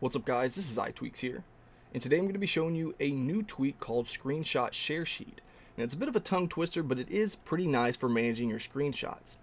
What's up guys, this is iTweaks here, and today I'm going to be showing you a new tweak called Screenshot Share Sheet. And it's a bit of a tongue twister, but it is pretty nice for managing your screenshots.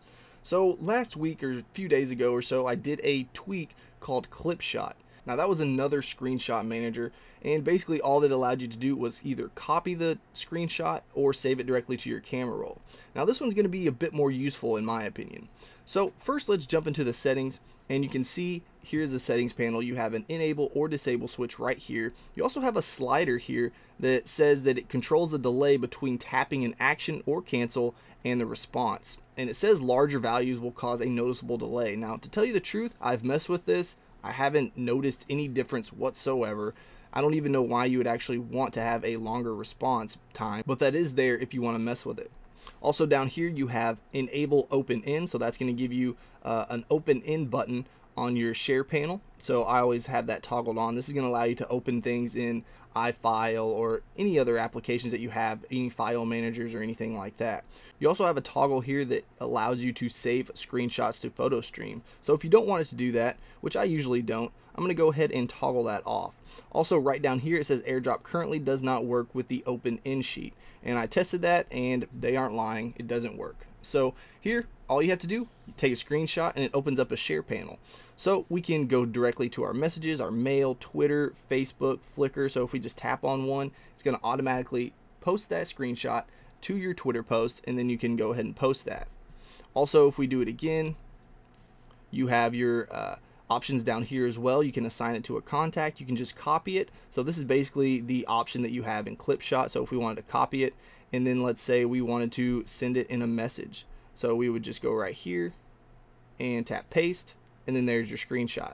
So last week or a few days ago or so, I did a tweak called Clip Shot. Now that was another screenshot manager, and basically all that allowed you to do was either copy the screenshot or save it directly to your camera roll. Now this one's going to be a bit more useful in my opinion. So first let's jump into the settings, and you can see here's the settings panel. You have an enable or disable switch right here. You also have a slider here that says that it controls the delay between tapping an action or cancel and the response. And it says larger values will cause a noticeable delay. Now to tell you the truth, I've messed with this. I haven't noticed any difference whatsoever. I don't even know why you would actually want to have a longer response time, but that is there if you want to mess with it. Also down here you have enable open end, so that's going to give you an open end button on your share panel. So I always have that toggled on. This is going to allow you to open things in iFile or any other applications that you have, any file managers or anything like that. You also have a toggle here that allows you to save screenshots to PhotoStream. So if you don't want it to do that, which I usually don't, I'm going to go ahead and toggle that off. Also right down here it says AirDrop currently does not work with the open end sheet, and I tested that and they aren't lying, it doesn't work. So here all you have to do, you take a screenshot and it opens up a share panel. So we can go directly to our messages, our mail, Twitter, Facebook, Flickr. So if we just tap on one, it's going to automatically post that screenshot to your Twitter post, and then you can go ahead and post that. Also if we do it again, you have your options down here as well. You can assign it to a contact, you can just copy it. So this is basically the option that you have in Clip Shot. So if we wanted to copy it, and then let's say we wanted to send it in a message, so we would just go right here and tap paste, and then there's your screenshot.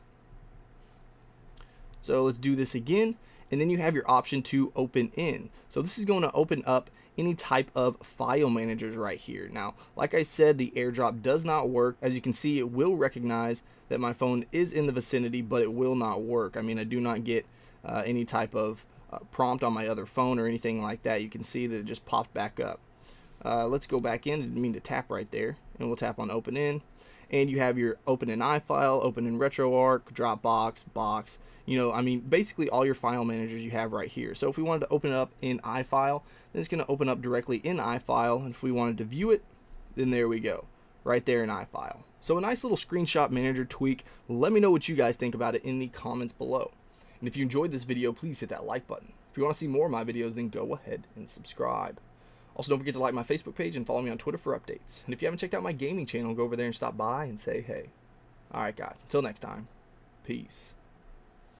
So let's do this again, and then you have your option to open in. So this is going to open up any type of file managers right here. Now, like I said, the AirDrop does not work. As you can see, it will recognize that my phone is in the vicinity, but it will not work. I mean, I do not get any type of prompt on my other phone or anything like that. You can see that it just popped back up. Let's go back in. I didn't mean to tap right there, and we'll tap on open in. And you have your open in iFile, open in RetroArch, Dropbox, Box, you know, I mean, basically all your file managers you have right here. So if we wanted to open it up in iFile, then it's going to open up directly in iFile. And if we wanted to view it, then there we go, right there in iFile. So a nice little screenshot manager tweak. Let me know what you guys think about it in the comments below. And if you enjoyed this video, please hit that like button. If you want to see more of my videos, then go ahead and subscribe. Also, don't forget to like my Facebook page and follow me on Twitter for updates. And if you haven't checked out my gaming channel, go over there and stop by and say hey. Alright guys, until next time, peace.